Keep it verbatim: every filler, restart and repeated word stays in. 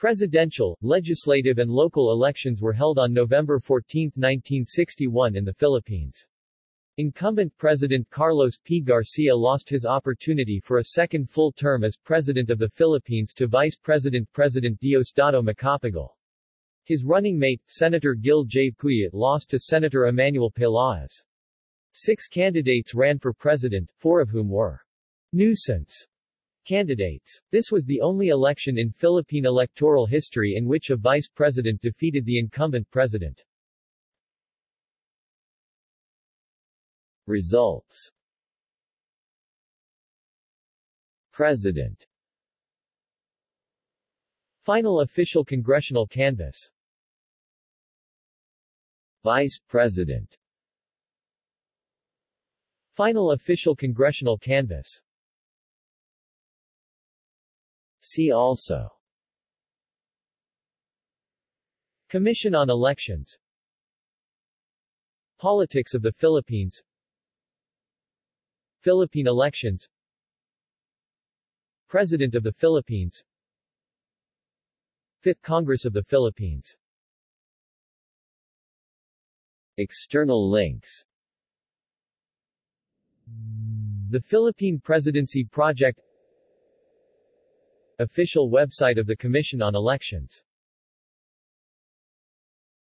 Presidential, legislative and local elections were held on November fourteenth, nineteen sixty-one in the Philippines. Incumbent President Carlos P. Garcia lost his opportunity for a second full term as President of the Philippines to Vice President President Diosdado Macapagal. His running mate, Senator Gil J. Puyat, lost to Senator Emmanuel Pelaez. Six candidates ran for president, four of whom were nuisance candidates. This was the only election in Philippine electoral history in which a vice president defeated the incumbent president. Results. President. Final official congressional canvass. Vice President. Final official congressional canvass. See also: Commission on Elections, Politics of the Philippines, Philippine Elections, President of the Philippines, Fifth Congress of the Philippines. External links: The Philippine Presidency Project. Official website of the Commission on Elections.